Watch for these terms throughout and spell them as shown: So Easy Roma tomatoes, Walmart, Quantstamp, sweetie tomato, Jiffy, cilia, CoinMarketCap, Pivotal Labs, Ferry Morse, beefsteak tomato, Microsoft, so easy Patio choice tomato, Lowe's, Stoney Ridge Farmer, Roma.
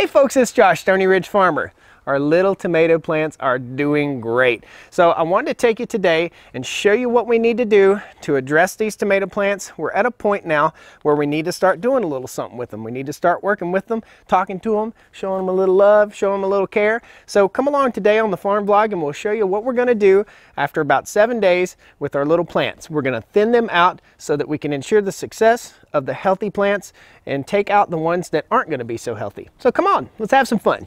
Hey folks, it's Josh, Stoney Ridge Farmer. Our little tomato plants are doing great. So I wanted to take you today and show you what we need to do to address these tomato plants. We're at a point now where we need to start doing a little something with them. We need to start working with them, talking to them, showing them a little love, showing them a little care. So come along today on the farm vlog and we'll show you what we're going to do after about 7 days with our little plants. We're going to thin them out so that we can ensure the success of the healthy plants and take out the ones that aren't going to be so healthy. So come on, let's have some fun.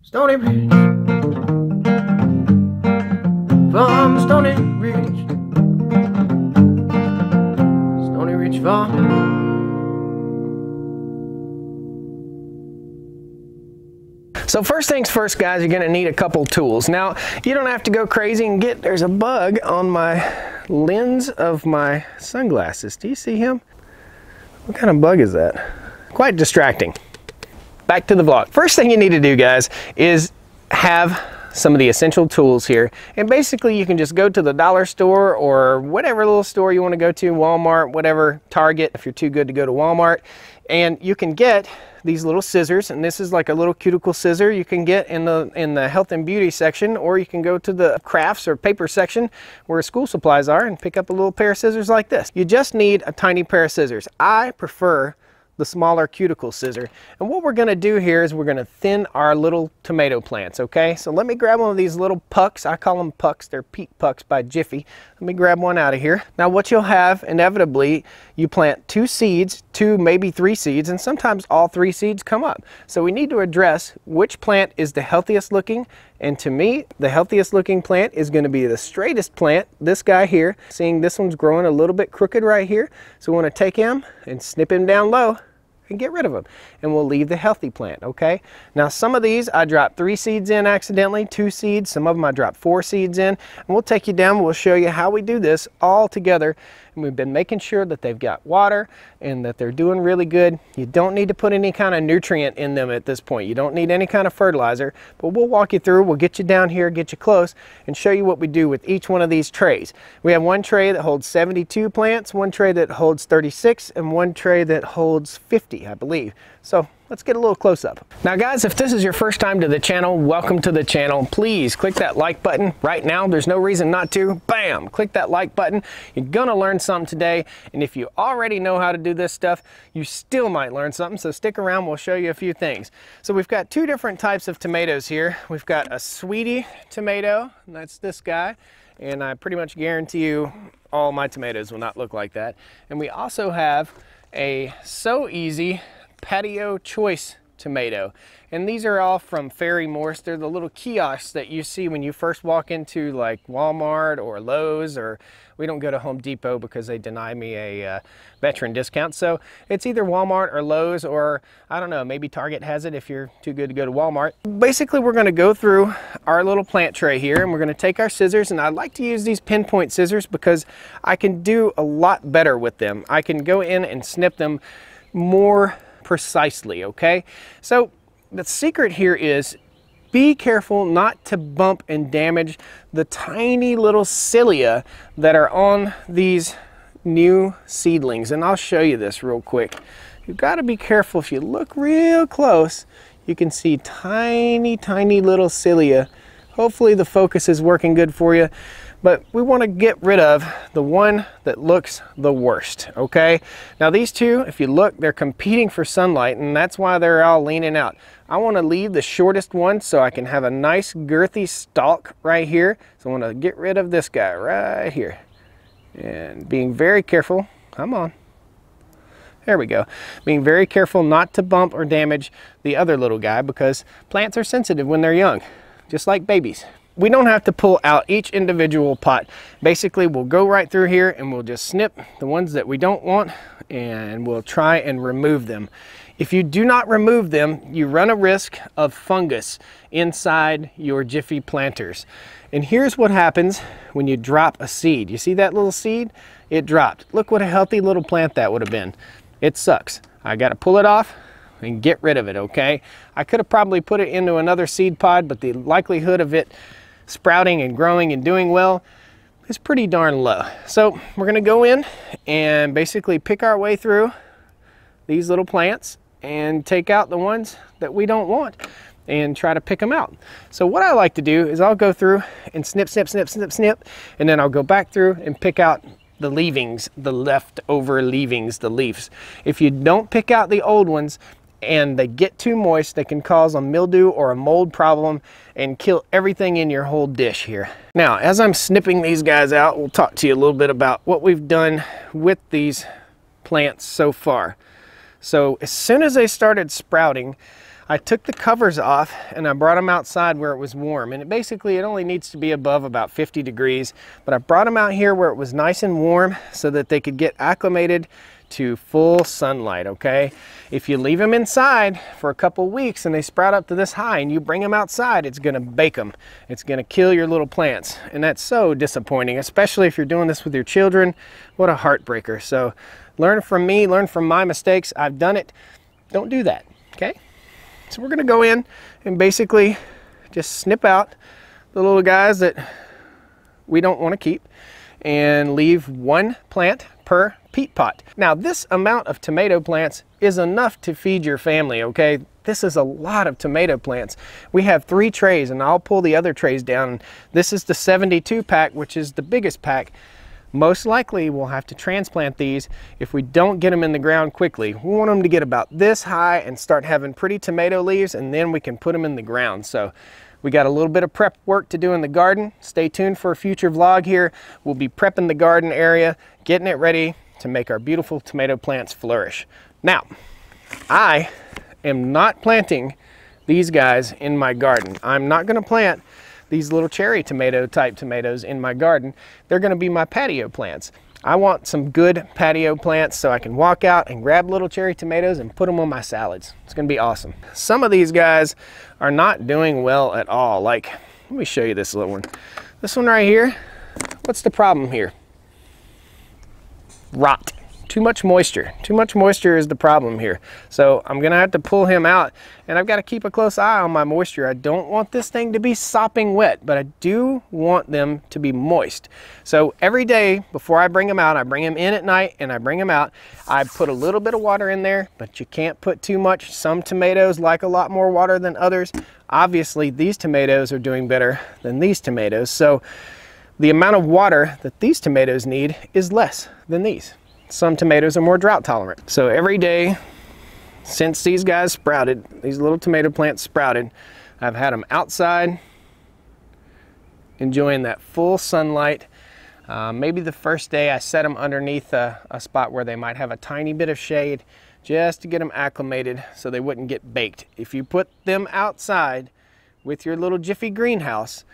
Stoney Ridge, from Stoney Ridge, Stoney Ridge Farmer. So first things first, guys, you're gonna need a couple tools. Now, you don't have to go crazy and get, there's a bug on my lens of my sunglasses. Do you see him? What kind of bug is that? Quite distracting. Back to the vlog. First thing you need to do, guys, is have some of the essential tools here. And basically you can just go to the dollar store or whatever little store you want to go to, Walmart, whatever, Target, if you're too good to go to Walmart. And you can get these little scissors, and this is like a little cuticle scissor you can get in the health and beauty section, or you can go to the crafts or paper section where school supplies are and pick up a little pair of scissors like this. You just need a tiny pair of scissors. I prefer the smaller cuticle scissor. And what we're gonna do here is we're gonna thin our little tomato plants, okay? So let me grab one of these little pucks. I call them pucks, they're peat pucks by Jiffy. Let me grab one out of here. Now what you'll have, inevitably, you plant two seeds, two, maybe three seeds, and sometimes all three seeds come up. So we need to address which plant is the healthiest looking, and to me, the healthiest looking plant is gonna be the straightest plant, this guy here. Seeing this one's growing a little bit crooked right here. So we wanna take him and snip him down low and get rid of them, and we'll leave the healthy plant, okay? Now some of these I dropped three seeds in accidentally, two seeds, some of them I dropped four seeds in, and we'll take you down, we'll show you how we do this all together, and we've been making sure that they've got water and that they're doing really good. You don't need to put any kind of nutrient in them at this point, you don't need any kind of fertilizer, but we'll walk you through, we'll get you down here, get you close, and show you what we do with each one of these trays. We have one tray that holds 72 plants, one tray that holds 36, and one tray that holds 50. I believe. So let's get a little close up. Now guys, if this is your first time to the channel, welcome to the channel. Please click that like button right now. There's no reason not to. Bam! Click that like button. You're gonna learn something today. And if you already know how to do this stuff, you still might learn something. So stick around, we'll show you a few things. So we've got two different types of tomatoes here. We've got a sweetie tomato, and that's this guy. And I pretty much guarantee you all my tomatoes will not look like that. And we also have a So Easy Patio Choice Tomato, and these are all from Ferry Morse. They're the little kiosks that you see when you first walk into like Walmart or Lowe's, or we don't go to Home Depot because they deny me a veteran discount. So it's either Walmart or Lowe's, or I don't know, maybe Target has it if you're too good to go to Walmart. Basically we're going to go through our little plant tray here, and we're going to take our scissors, and I like to use these pinpoint scissors because I can do a lot better with them. I can go in and snip them more precisely, okay? So the secret here is be careful not to bump and damage the tiny little cilia that are on these new seedlings, and I'll show you this real quick. You've got to be careful. If you look real close, you can see tiny, tiny little cilia. Hopefully the focus is working good for you, but we want to get rid of the one that looks the worst, okay? Now these two, if you look, they're competing for sunlight, and that's why they're all leaning out. I want to leave the shortest one so I can have a nice girthy stalk right here. So I want to get rid of this guy right here. And being very careful, come on. There we go. Being very careful not to bump or damage the other little guy because plants are sensitive when they're young, just like babies. We don't have to pull out each individual pot. Basically, we'll go right through here and we'll just snip the ones that we don't want, and we'll try and remove them. If you do not remove them, you run a risk of fungus inside your Jiffy planters. And here's what happens when you drop a seed. You see that little seed? It dropped. Look what a healthy little plant that would have been. It sucks. I got to pull it off and get rid of it, okay? I could have probably put it into another seed pod, but the likelihood of it sprouting and growing and doing well is pretty darn low. So we're gonna go in and basically pick our way through these little plants and take out the ones that we don't want and try to pick them out. So what I like to do is I'll go through and snip, snip, snip, snip, snip, and then I'll go back through and pick out the leavings, the leftover leavings, the leaves. If you don't pick out the old ones and they get too moist, they can cause a mildew or a mold problem and kill everything in your whole dish here. Now, as I'm snipping these guys out, we'll talk to you a little bit about what we've done with these plants so far. So as soon as they started sprouting, I took the covers off and I brought them outside where it was warm. And it only needs to be above about 50 degrees, but I brought them out here where it was nice and warm so that they could get acclimated to full sunlight, okay? If you leave them inside for a couple weeks and they sprout up to this high and you bring them outside, it's gonna bake them. It's gonna kill your little plants. And that's so disappointing, especially if you're doing this with your children. What a heartbreaker. So learn from me, learn from my mistakes. I've done it. Don't do that, okay? So we're gonna go in and basically just snip out the little guys that we don't wanna keep and leave one plant per peat pot. Now, this amount of tomato plants is enough to feed your family, okay? This is a lot of tomato plants. We have 3 trays, and I'll pull the other trays down. This is the 72 pack, which is the biggest pack. Most likely we'll have to transplant these if we don't get them in the ground quickly. We want them to get about this high and start having pretty tomato leaves, and then we can put them in the ground. So we got a little bit of prep work to do in the garden. Stay tuned for a future vlog here. We'll be prepping the garden area, getting it ready to make our beautiful tomato plants flourish. Now, I am not planting these guys in my garden. I'm not gonna plant these little cherry tomato type tomatoes in my garden. They're gonna be my patio plants. I want some good patio plants so I can walk out and grab little cherry tomatoes and put them on my salads. It's gonna be awesome. Some of these guys are not doing well at all. Like, let me show you this little one. This one right here, what's the problem here? Rot. Too much moisture. Too much moisture is the problem here. So I'm gonna have to pull him out, and I've got to keep a close eye on my moisture. I don't want this thing to be sopping wet, but I do want them to be moist. So every day before I bring them out, I bring them in at night and I bring them out. I put a little bit of water in there, but you can't put too much. Some tomatoes like a lot more water than others. Obviously, these tomatoes are doing better than these tomatoes. So the amount of water that these tomatoes need is less than these. Some tomatoes are more drought tolerant. So every day since these guys sprouted, these little tomato plants sprouted, I've had them outside enjoying that full sunlight. Maybe the first day I set them underneath a spot where they might have a tiny bit of shade just to get them acclimated so they wouldn't get baked. If you put them outside with your little Jiffy greenhouse,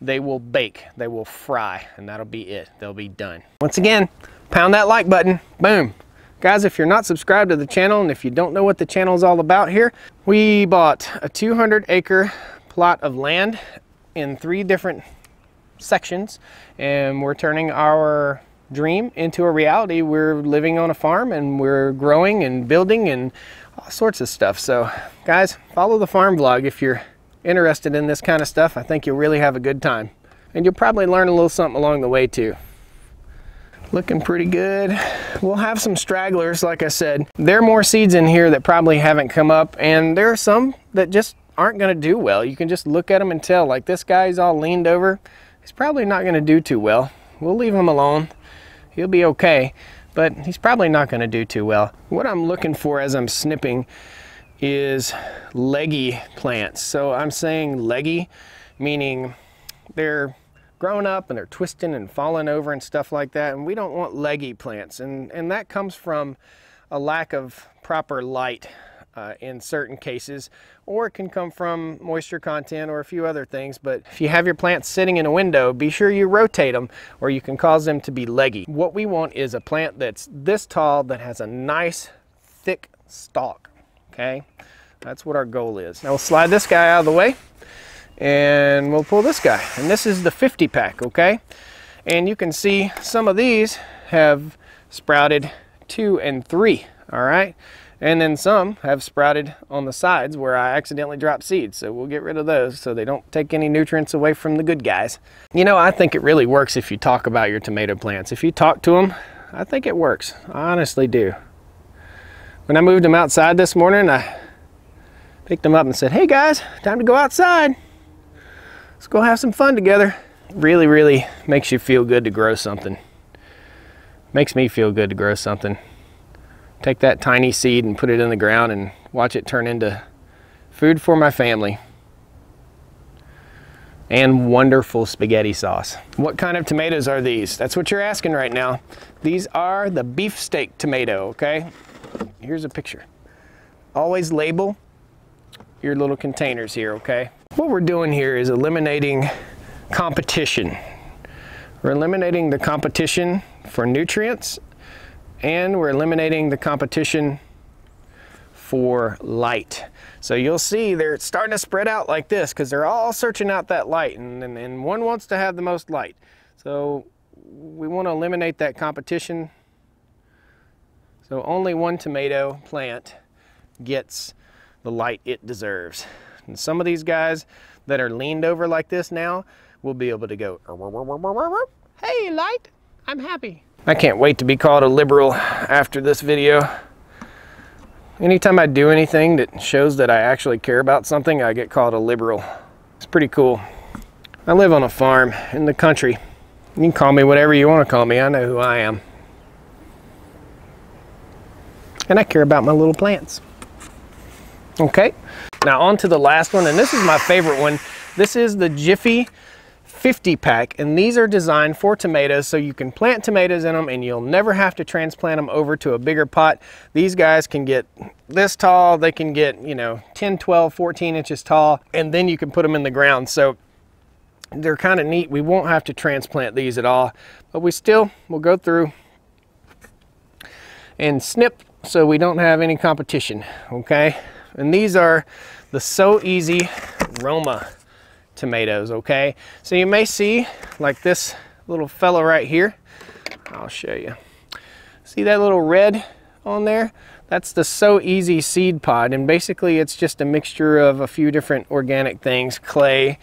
they will bake, they will fry, and that'll be it. They'll be done. Once again, pound that like button, boom. Guys, if you're not subscribed to the channel and if you don't know what the channel is all about here, we bought a 200-acre plot of land in 3 different sections, and we're turning our dream into a reality. We're living on a farm and we're growing and building and all sorts of stuff. So guys, follow the farm vlog if you're interested in this kind of stuff. I think you'll really have a good time, and you'll probably learn a little something along the way too. Looking pretty good. We'll have some stragglers, like I said. There are more seeds in here that probably haven't come up, and there are some that just aren't gonna do well. You can just look at them and tell, like this guy's all leaned over. He's probably not gonna do too well. We'll leave him alone. He'll be okay, but he's probably not gonna do too well. What I'm looking for as I'm snipping is leggy plants. So I'm saying leggy, meaning they're grown up and they're twisting and falling over and stuff like that, and we don't want leggy plants, and that comes from a lack of proper light in certain cases, or it can come from moisture content or a few other things. But if you have your plants sitting in a window, be sure you rotate them or you can cause them to be leggy. What we want is a plant that's this tall that has a nice thick stalk, okay? That's what our goal is. Now we'll slide this guy out of the way and we'll pull this guy, and this is the 50 pack, okay? And you can see some of these have sprouted 2 and 3, all right? And then some have sprouted on the sides where I accidentally dropped seeds, so we'll get rid of those so they don't take any nutrients away from the good guys. You know, I think it really works if you talk about your tomato plants. If you talk to them, I think it works. I honestly do. When I moved them outside this morning, I picked them up and said, hey guys, time to go outside. Let's go have some fun together. It really, really makes you feel good to grow something. Makes me feel good to grow something. Take that tiny seed and put it in the ground and watch it turn into food for my family. And wonderful spaghetti sauce. What kind of tomatoes are these? That's what you're asking right now. These are the beefsteak tomato, okay? Here's a picture. Always label your little containers here, okay? What we're doing here is eliminating competition. We're eliminating the competition for nutrients, and we're eliminating the competition for light. So you'll see they're starting to spread out like this because they're all searching out that light, and one wants to have the most light. So we want to eliminate that competition. So only one tomato plant gets the light it deserves. And some of these guys that are leaned over like this now will be able to go, hey light, I'm happy. I can't wait to be called a liberal after this video. Anytime I do anything that shows that I actually care about something, I get called a liberal. It's pretty cool. I live on a farm in the country. You can call me whatever you want to call me. I know who I am. And I care about my little plants. Okay. Now on to the last one, and this is my favorite one. This is the Jiffy 50 pack, and these are designed for tomatoes, so you can plant tomatoes in them and you'll never have to transplant them over to a bigger pot. These guys can get this tall, they can get, you know, 10, 12, 14 inches tall, and then you can put them in the ground. So they're kind of neat. We won't have to transplant these at all, but we still will go through and snip so we don't have any competition, okay? And these are the So Easy Roma tomatoes, okay? So you may see like this little fellow right here. I'll show you. See that little red on there? That's the So Easy seed pod, and basically it's just a mixture of a few different organic things, clay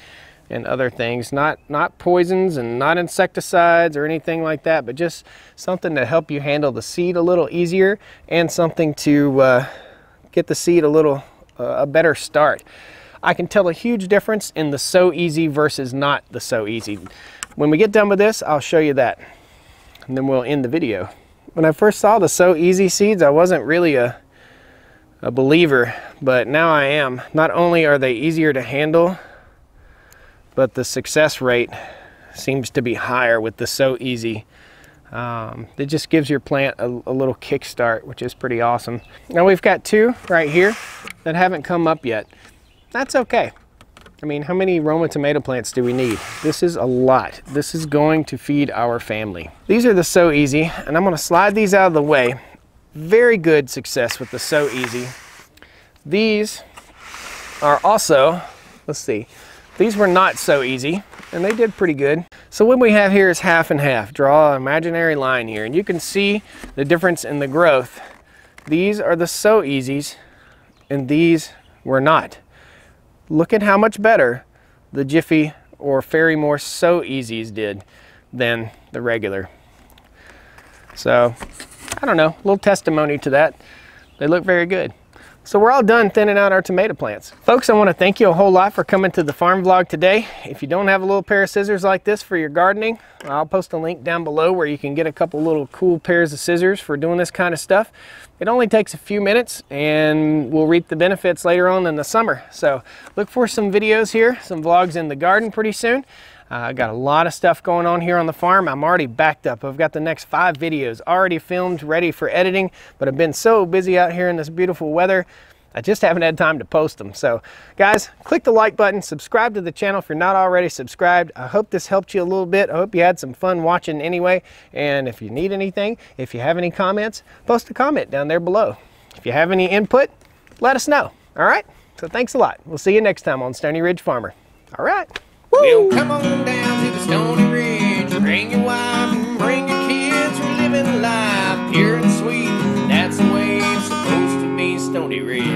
and other things, not poisons and not insecticides or anything like that, but just something to help you handle the seed a little easier and something to get the seed a little a better start. I can tell a huge difference in the So Easy versus not the So Easy. When we get done with this, I'll show you that, and then we'll end the video. When I first saw the So Easy seeds, I wasn't really a believer, but now I am. Not only are they easier to handle, but the success rate seems to be higher with the So Easy. It just gives your plant a little kickstart, which is pretty awesome. Now we've got two right here that haven't come up yet. That's okay. I mean, how many Roma tomato plants do we need? This is a lot. This is going to feed our family. These are the So Easy, and I'm going to slide these out of the way. Very good success with the So Easy. These are also, let's see, these were not So Easy, and they did pretty good. So what we have here is half and half. Draw an imaginary line here, and you can see the difference in the growth. These are the So Easies, and these were not. Look at how much better the Jiffy or Ferry Morse So Easies did than the regular. So, I don't know, a little testimony to that. They look very good. So we're all done thinning out our tomato plants. Folks, I want to thank you a whole lot for coming to the farm vlog today. If you don't have a little pair of scissors like this for your gardening, I'll post a link down below where you can get a couple little cool pairs of scissors for doing this kind of stuff. It only takes a few minutes and we'll reap the benefits later on in the summer. So look for some videos here, some vlogs in the garden pretty soon. I got a lot of stuff going on here on the farm. I'm already backed up. I've got the next 5 videos already filmed, ready for editing, but I've been so busy out here in this beautiful weather, I just haven't had time to post them. So guys, click the like button, subscribe to the channel if you're not already subscribed. I hope this helped you a little bit. I hope you had some fun watching anyway. And if you need anything, if you have any comments, post a comment down there below. If you have any input, let us know. All right, so thanks a lot. We'll see you next time on Stoney Ridge Farmer. All right. Well, come on down to the Stoney Ridge, bring your wife and bring your kids. We're living life pure and sweet, and that's the way it's supposed to be, Stoney Ridge.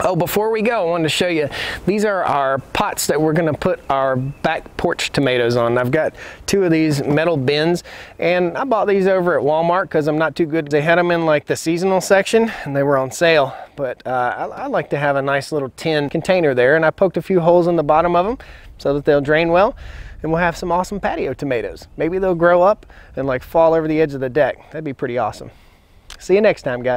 Oh, before we go, I wanted to show you, these are our pots that we're going to put our back porch tomatoes on. I've got two of these metal bins, and I bought these over at Walmart because I'm not too good. They had them in like the seasonal section, and they were on sale. But I like to have a nice little tin container there, and I poked a few holes in the bottom of them so that they'll drain well, and we'll have some awesome patio tomatoes. Maybe they'll grow up and like fall over the edge of the deck. That'd be pretty awesome. See you next time, guys.